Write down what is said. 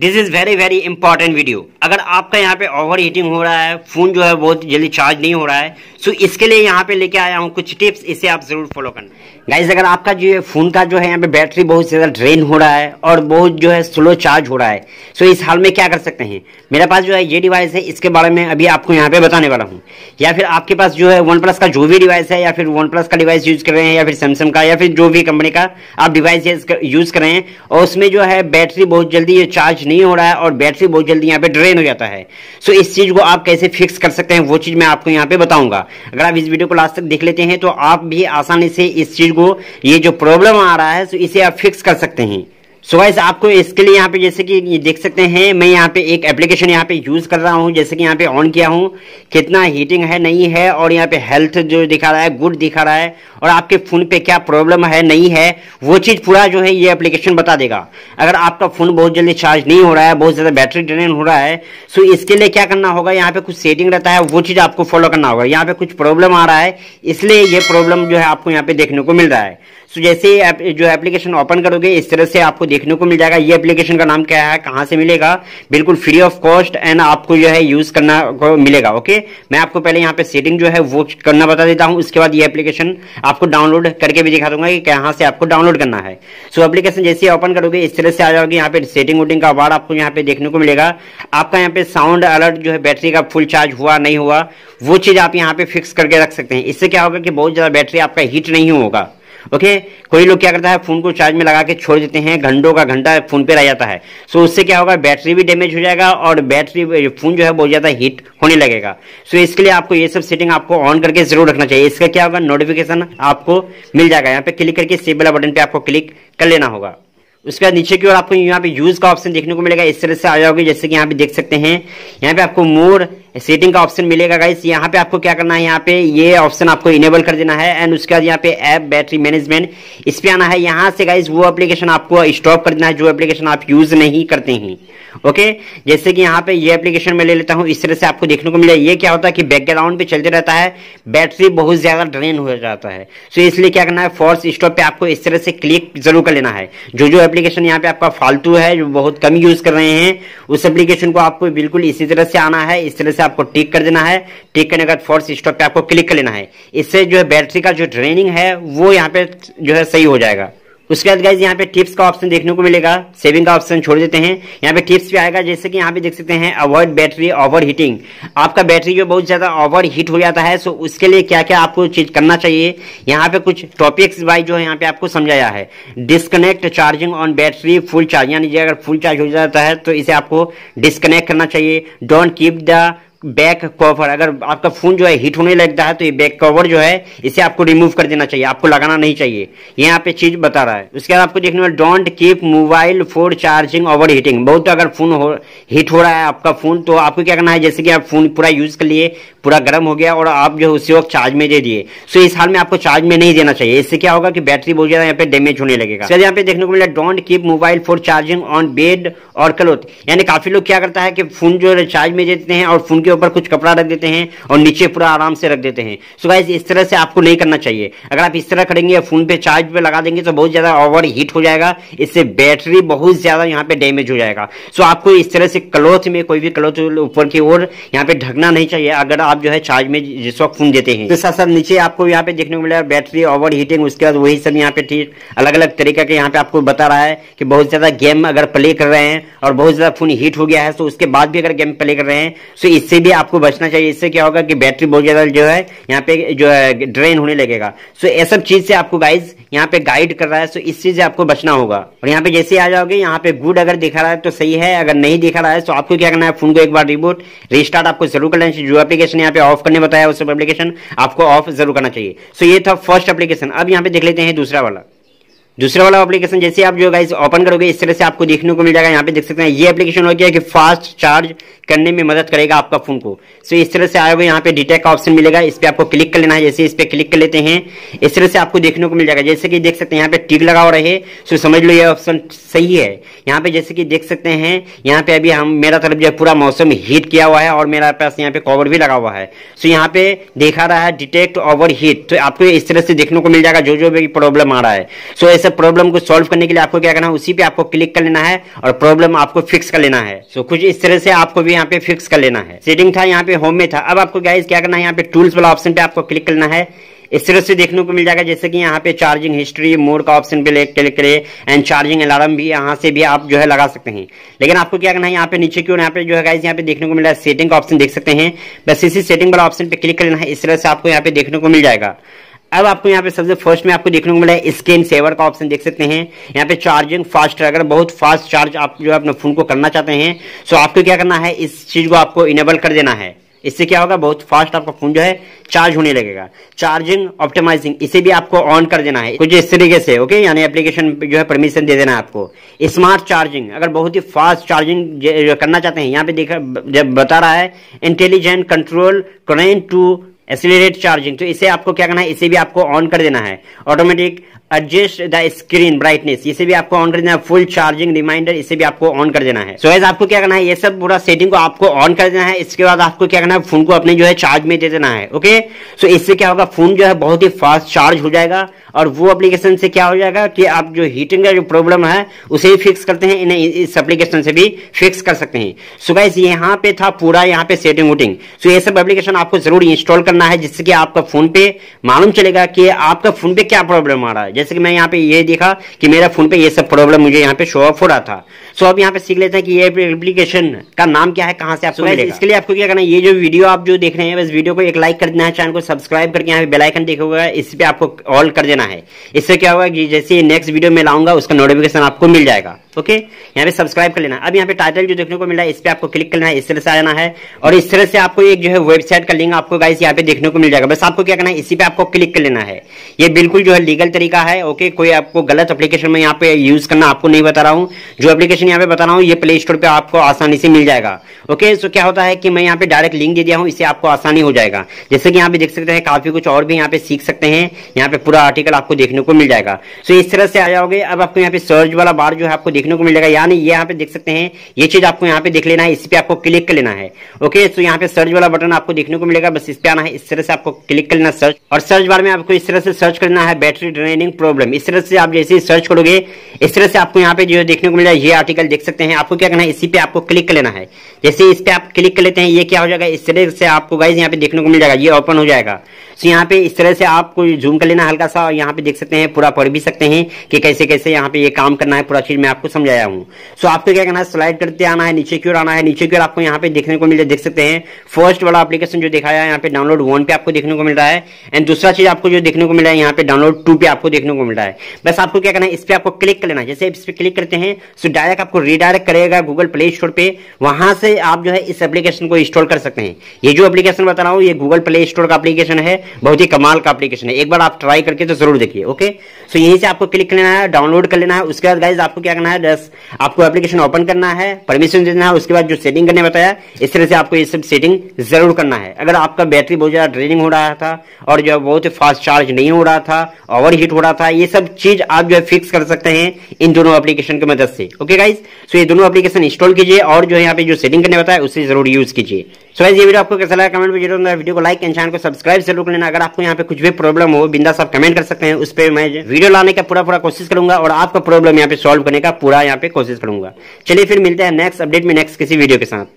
This is very very important video. अगर आपका यहाँ पे ओवर हीटिंग हो रहा है, फोन जो है बहुत जल्दी चार्ज नहीं हो रहा है, सो इसके लिए यहाँ पे लेके आया हूँ कुछ टिप्स, इसे आप जरूर फॉलो करना। गाइज अगर आपका जो है फोन का जो है यहाँ पे बैटरी बहुत ज्यादा ड्रेन हो रहा है और बहुत जो है स्लो चार्ज हो रहा है, सो इस हाल में क्या कर सकते हैं, मेरे पास जो है ये डिवाइस है, इसके बारे में अभी आपको यहाँ पे बताने वाला हूँ। या फिर आपके पास जो है वन प्लस का जो भी डिवाइस है, या फिर वन प्लस का डिवाइस यूज कर रहे हैं, या फिर सैमसंग का, या फिर जो भी कंपनी का आप डिवाइस यूज कर रहे हैं और उसमें जो है बैटरी बहुत जल्दी चार्ज नहीं हो रहा है और बैटरी बहुत जल्दी यहाँ पे ड्रेन हो जाता है, सो इस चीज को आप कैसे फिक्स कर सकते हैं वो चीज मैं आपको यहाँ पे बताऊंगा। अगर आप इस वीडियो को लास्ट तक देख लेते हैं तो आप भी आसानी से इस चीज को, ये जो प्रॉब्लम आ रहा है, सो इसे आप फिक्स कर सकते हैं। सो गाइस आपको इसके लिए यहाँ पे जैसे कि ये देख सकते हैं, मैं यहाँ पे एक एप्लीकेशन यहाँ पे यूज कर रहा हूँ, जैसे कि यहाँ पे ऑन किया हूँ, कितना हीटिंग है नहीं है और यहाँ पे हेल्थ जो दिखा रहा है गुड दिखा रहा है और आपके फोन पे क्या प्रॉब्लम है नहीं है वो चीज पूरा जो है ये एप्लीकेशन बता देगा। अगर आपका फोन बहुत जल्दी चार्ज नहीं हो रहा है, बहुत ज्यादा बैटरी ड्रेन हो रहा है, सो इसके लिए क्या करना होगा, यहाँ पे कुछ सेटिंग रहता है वो चीज आपको फॉलो करना होगा। यहाँ पे कुछ प्रॉब्लम आ रहा है इसलिए ये प्रॉब्लम जो है आपको यहाँ पे देखने को मिल रहा है। सो जैसे जो एप्लीकेशन ओपन करोगे इस तरह से आपको देखने को मिल जाएगा। ये एप्लीकेशन का नाम क्या है, कहाँ से मिलेगा, बिल्कुल फ्री ऑफ कॉस्ट एंड आपको जो है यूज करना को मिलेगा। ओके, मैं आपको पहले यहाँ पे सेटिंग जो है वो करना बता देता हूँ, उसके बाद ये एप्लीकेशन आपको डाउनलोड करके भी दिखा दूंगा कि कहाँ से आपको डाउनलोड करना है। सो एप्लीकेशन जैसे ओपन करोगे इस तरह से आ जाओगे, यहाँ पे सेटिंग वोटिंग का बार आपको यहाँ पे देखने को मिलेगा। आपका यहाँ पे साउंड अलर्ट जो है बैटरी का फुल चार्ज हुआ नहीं हुआ वो चीज आप यहाँ पे फिक्स करके रख सकते हैं। इससे क्या होगा कि बहुत ज्यादा बैटरी आपका हीट नहीं होगा। ओके, कोई लोग क्या करता है फोन को चार्ज में लगा के छोड़ देते हैं, घंटों का घंटा फोन पे रह जाता है। सो उससे क्या होगा, बैटरी भी डैमेज हो जाएगा और बैटरी फोन जो है बहुत ज़्यादा हीट होने लगेगा। सो इसके लिए आपको ये सब सेटिंग आपको ऑन करके जरूर रखना चाहिए। इसका क्या होगा, नोटिफिकेशन आपको मिल जाएगा। यहाँ पे क्लिक करके सेव वाला बटन पे आपको क्लिक कर लेना होगा। उसके बाद नीचे की ओर आपको यहाँ पे यूज का ऑप्शन देखने को मिलेगा। इस तरह से आ जाओगे, जैसे कि यहाँ पे देख सकते हैं, यहाँ पे आपको मोर सेटिंग का ऑप्शन मिलेगा। गाइस यहाँ पे आपको क्या करना है, यहाँ पे ये ऑप्शन आपको इनेबल कर देना है एंड उसके बाद यहाँ पे ऐप बैटरी मैनेजमेंट इस पे आना है। यहाँ से गाइस वो एप्लीकेशन आपको स्टॉप कर देना है जो एप्लीकेशन आप यूज नहीं करते हैं। ओके, जैसे कि यहाँ पे ये एप्लीकेशन मैं ले लेता हूँ। इस तरह से आपको देखने को मिला, ये क्या होता है कि बैकग्राउंड पे चलते रहता है, बैटरी बहुत ज्यादा ड्रेन हो जाता है। सो इसलिए क्या करना है, फोर्स स्टॉप पे आपको इस तरह से क्लिक जरूर कर लेना है। जो जो एप्लीकेशन यहाँ पे आपका फालतू है, जो बहुत कम यूज कर रहे हैं, उस एप्लीकेशन को आपको बिल्कुल इसी तरह से आना है, इस तरह से आपको टिक कर देना है। टिक करने के बाद फोर्स स्टॉप पे आपको क्लिक कर लेना है। इससे जो है बैटरी का जो ड्रेनिंग है वो यहाँ पे जो है सही हो जाएगा। उसके बाद गाइज यहाँ पे टिप्स का ऑप्शन देखने को मिलेगा, सेविंग का ऑप्शन छोड़ देते हैं, यहाँ पे टिप्स पे आएगा। जैसे कि यहाँ पे देख सकते हैं, अवॉइड बैटरी ओवर हीटिंग, आपका बैटरी जो बहुत ज्यादा ओवर हीट हो जाता है, सो उसके लिए क्या क्या आपको चीज करना चाहिए यहाँ पे कुछ टॉपिक्स वाइज जो है यहाँ पे आपको समझाया है। Disconnect charging on battery full charge, यानी अगर फुल चार्ज हो जाता है तो इसे आपको डिस्कनेक्ट करना चाहिए। Don't keep the back cover, अगर आपका फोन जो है हीट होने लगता है तो ये बैक कवर जो है इसे आपको रिमूव कर देना चाहिए, आपको लगाना नहीं चाहिए, ये यहाँ पे चीज बता रहा है। उसके बाद आपको देखने वाला, don't keep mobile for charging over heating, बहुत अगर फोन हीट हो रहा है आपका फोन तो आपको क्या करना है, जैसे कि आप फोन पूरा यूज कर लिए, पूरा गर्म हो गया और आप जो है उसी वक्त चार्ज में दे दिए, सो इस हाल में आपको चार्ज में नहीं देना चाहिए। इससे क्या होगा कि बैटरी बहुत ज्यादा यहाँ पे डैमेज होने लगेगा। यहाँ पे देखने को मिला, don't keep mobile for charging on bed और क्लोथ, यानी काफी लोग क्या करता है कि फोन जो है चार्ज में देते हैं और फोन के ऊपर कुछ कपड़ा रख देते हैं और नीचे पूरा आराम से रख देते हैं। सो गाइस इस तरह से आपको नहीं करना चाहिए। अगर आप इस तरह करेंगे, फोन पे चार्ज पे लगा देंगे तो बहुत ज्यादा ओवर हीट हो जाएगा, इससे बैटरी बहुत ज्यादा यहाँ पे डैमेज हो जाएगा। सो आपको इस तरह से क्लोथ में, कोई भी क्लोथ ऊपर की ओर यहाँ पे ढकना नहीं चाहिए अगर आप जो है चार्ज में जिस वक्त फोन देते हैं। तो साथ साथ नीचे आपको यहाँ पे देखने को मिला बैटरी ओवर हीटिंग, उसके बाद वही सब यहाँ पे ठीक अलग अलग तरीके के यहाँ पे आपको बता रहा है कि बहुत ज्यादा गेम अगर प्ले कर रहे हैं और बहुत ज्यादा फोन हीट हो गया है तो उसके बाद भी अगर गेम प्ले कर रहे हैं तो इससे भी आपको बचना चाहिए। इससे क्या होगा कि बैटरी बहुत ज्यादा जो है यहाँ पे जो है ड्रेन होने लगेगा। सो ये सब चीज से आपको गाइज यहाँ पे गाइड कर रहा है, सो इस चीज से आपको बचना होगा। और यहाँ पे जैसे आ जाओगे, यहाँ पे गुड अगर दिखा रहा है तो सही है, अगर नहीं दिखा रहा है तो आपको क्या करना है, फोन को एक बार रिबूट रिस्टार्ट आपको जरूर करना चाहिए। जो एप्लीकेशन यहाँ पे ऑफ करने बताया उस एप्लीकेशन आपको ऑफ जरूर करना चाहिए। सो ये था फर्स्ट एप्लीकेशन। अब यहाँ पे देख लेते हैं दूसरा वाला एप्लीकेशन। जैसे आप जो गाइस ओपन करोगे इस तरह से आपको देखने को मिल जाएगा। यहाँ पे देख सकते हैं ये एप्लीकेशन हो गया कि फास्ट चार्ज करने में मदद करेगा आपका फोन को। सो इस तरह से आए हुए यहाँ पे डिटेक्ट का ऑप्शन मिलेगा, इस पे आपको क्लिक कर लेना है। जैसे इस पे क्लिक कर लेते हैं इस तरह से आपको देखने को मिल जाएगा। जैसे कि देख सकते हैं यहाँ पे टिक लगा रहे, सो समझ लो ये ऑप्शन सही है। यहाँ पे जैसे कि देख सकते हैं यहाँ पे अभी हम मेरा तरफ जो पूरा मौसम हीट किया हुआ है और मेरा पास यहाँ पे कवर भी लगा हुआ है। सो यहाँ पे देखा रहा है डिटेक्ट ओवर हीट, तो आपको इस तरह से देखने को मिल जाएगा जो जो भी प्रॉब्लम आ रहा है। सो सब प्रॉब्लम को सॉल्व करने के लिए आपको क्या करना है, उसी पे आपको क्लिक कर लेना है और प्रॉब्लम आपको फिक्स कर लेना है। सो कुछ इस तरह से आपको भी यहाँ पे फिक्स कर लेना है। सेटिंग था यहाँ पे, होम में था। अब आपको गाइस क्या करना है, यहाँ पे टूल्स वाला ऑप्शन पे आपको क्लिक करना है। इस तरह से देखने को मिल जाएगा जैसे कि यहाँ पे चार्जिंग हिस्ट्री मोड का ऑप्शन पे क्लिक करें एंड चार्जिंग अलार्म भी यहाँ से भी आप जो है लगा सकते हैं। लेकिन आपको क्या करना है, यहाँ पे नीचे की ओर यहाँ पे जो है गाइस यहाँ पे देखने को मिल रहा है सेटिंग का ऑप्शन, देख सकते हैं। बस इसी सेटिंग वाला ऑप्शन पे क्लिक कर लेना है। इस तरह से आपको यहाँ पे देखने को मिल जाएगा। अब आपको यहाँ पे सबसे फर्स्ट में आपको देखने को मिला है स्क्रीन सेवर का ऑप्शन, देख सकते हैं। यहाँ पे चार्जिंग फास्ट, अगर बहुत फास्ट चार्ज आप जो है अपने फोन को करना चाहते हैं तो आपको क्या करना है, इस चीज को आपको इनेबल कर देना है। इससे क्या होगा, बहुत फास्ट आपका फोन जो है चार्ज होने लगेगा। चार्जिंग ऑप्टिमाइजिंग इसे भी आपको ऑन कर देना है कुछ इस तरीके से, ओके। यानी एप्लीकेशन जो है परमिशन दे देना है आपको। स्मार्ट चार्जिंग, अगर बहुत ही फास्ट चार्जिंग करना चाहते हैं, यहाँ पे देखा जब बता रहा है intelligent control current to accelerate charging, तो इसे आपको क्या करना है, इसे भी आपको ऑन कर देना है। Automatic adjust the screen brightness, इसे भी आपको ऑन कर देना है। फुल चार्जिंग रिमाइंडर, इसे भी आपको ऑन कर देना है। सो गाइस आपको क्या करना है, ये सब पूरा सेटिंग को आपको ऑन कर देना है। इसके बाद आपको क्या करना है, फोन को अपने जो है चार्ज में दे देना है, ओके। सो इससे क्या होगा, फोन जो है बहुत ही फास्ट चार्ज हो जाएगा। और वो एप्लीकेशन से क्या हो जाएगा कि आप जो हीटिंग का जो प्रॉब्लम है उसे ही फिक्स करते हैं, इन्हें इस एप्लीकेशन से भी फिक्स कर सकते हैं। सो गाइस यहाँ पे था पूरा यहाँ पे सेटिंग वोटिंग। सो ये सब एप्लीकेशन आपको जरूर इंस्टॉल करना है, जिससे कि आपका फोन पे मालूम चलेगा कि आपका फोन पे क्या प्रॉब्लम आ रहा है। जैसे कि मैं यहाँ पे ये देखा कि मेरा फोन पे ये सब प्रॉब्लम मुझे यहाँ पे शो ऑफ हो रहा था। सो अब यहाँ पे सीख लेते हैं कि ये एप्लीकेशन का नाम क्या है, कहाँ से आपको मिलेगा। इसके लिए आपको क्या करना है, ये जो वीडियो आप जो देख रहे हैं, बस वीडियो को एक लाइक कर देना है, चैनल को सब्सक्राइब करके यहाँ पे बेल आइकन देखा होगा, इस पे आपको ऑल कर देना है। इससे क्या होगा कि जैसे नेक्स्ट वीडियो में लाऊंगा उसका नोटिफिकेशन आपको मिल जाएगा, ओके। यहाँ पे सब्सक्राइब कर लेना। अब यहाँ पे टाइटल जो देखने को मिला है इस पे आपको क्लिक करना है, इस तरह से आना है। और इस तरह से आपको एक जो है वेबसाइट का लिंक आपको गाइस यहाँ पे देखने को मिल जाएगा। बस आपको क्या करना है, इसी पे आपको क्लिक कर लेना है। ये बिल्कुल जो है लीगल तरीका है, ओके। कोई आपको गलत एप्लीकेशन में यहाँ पे यूज करना आपको नहीं बता रहा हूँ। जो एप्लीकेशन यहाँ पे बता रहा हूँ ये प्ले स्टोर पे आपको आसानी से मिल जाएगा, ओके। सो क्या होता है कि मैं यहाँ पे डायरेक्ट लिंक दे दिया हूँ, इससे आपको आसानी हो जाएगा। जैसे कि यहाँ पे देख सकते हैं काफी कुछ और भी यहाँ पे सीख सकते हैं, यहाँ पे पूरा आर्टिकल आपको देखने को मिल जाएगा। सो इस तरह से आ जाओगे। अब आपको यहाँ पे सर्च वाला बार जो है आपको देखने को मिल जाएगा, यानी यहाँ पे देख सकते हैं ये चीज आपको यहाँ पे देख लेना है, इस पे आपको क्लिक कर लेना है, ओके। सो यहाँ पे सर्च वाला बटन आपको देखने को मिलेगा, बस इस पे आना है, इस तरह से आपको क्लिक कर लेना सर्च। और सर्च बार में आपको इस तरह से सर्च करना है बैटरी ड्रेनिंग प्रॉब्लम। इस तरह से आप जैसे ही सर्च करोगे इस तरह से आपको यहाँ पे जो देखने को मिल जाएगा ये आर्टिकल, देख सकते हैं। आपको क्या करना है, इसी पे आपको क्लिक कर लेना है। जैसे इस पे आप क्लिक कर लेते हैं ये क्या हो जाएगा, इस तरह से आपको गाइस यहाँ पे देखने को मिल जाएगा, ये ओपन हो जाएगा। सो यहाँ पे इस तरह से आपको जूम कर लेना हल्का सा, और यहाँ पे देख सकते हैं पूरा पढ़ भी सकते हैं कि कैसे कैसे यहाँ पे ये काम करना है, पूरा चीज मैं आपको समझाया हूँ। सो आपको क्या करना है, स्लाइड करते आना है, नीचे की ओर आना है। नीचे की ओर आपको यहाँ पे देखने को मिल जाए, देख सकते हैं फर्स्ट वाला एप्लीकेशन जो दिखाया है यहाँ पे डाउनलोड 1 पे आपको देखने को मिल रहा है। एंड दूसरा चीज आपको जो देखने को मिल रहा है यहाँ पे डाउनलोड 2 पे आपको देखने को मिल रहा है। बस आपको क्या करना है, इस पे आपको क्लिक कर लेना है। जैसे इस पे क्लिक करते हैं सो डायरेक्ट आपको रीडायरेक्ट करेगा गूगल प्ले स्टोर पे, वहां से आप जो है इस एप्लीकेशन को इंस्टॉल कर सकते हैं। ये जो एप्लीकेशन बता रहा हूँ ये गूगल प्ले स्टोर का एप्लीकेशन है, बहुत ही कमाल का एप्लीकेशन है, एक बार आप ट्राई करके तो जरूर देखिए, ओके। सो यहीं से आपको क्लिक करना है, डाउनलोड कर लेना है। उसके बाद गाइस आपको क्या करना है, बस आपको एप्लीकेशन ओपन करना है, परमिशन देना है। उसके बाद जो सेटिंग करने बताया इस तरह से आपको ये सब सेटिंग जरूर करना है। अगर आपका बैटरी बहुत ज्यादा ड्रेनिंग हो रहा था और जो बहुत ही फास्ट चार्ज नहीं हो रहा था, ओवर हीट हो रहा था, ये सब चीज आप जो है फिक्स कर सकते हैं इन दोनों एप्लीकेशन की मदद से, ओके गाइस। सो ये दोनों एप्लीकेशन इंस्टॉल कीजिए और जो यहाँ पे जो सेटिंग करने बताया उसे जरूर यूज कीजिए। सो गाइस ये वीडियो आपको कैसा लगा कमेंट में जरूर बताना, वीडियो को लाइक एंड चैनल को सब्सक्राइब जरूर कर लेना। अगर आपको यहाँ पे कुछ भी प्रॉब्लम हो बिंदास आप कमेंट कर सकते हैं, उस पर मैं वीडियो लाने का पूरा कोशिश करूंगा और आपका प्रॉब्लम यहाँ पे सॉल्व करने का पूरा यहाँ पे कोशिश करूंगा। चलिए फिर मिलते हैं नेक्स्ट अपडेट में नेक्स्ट किसी वीडियो के साथ।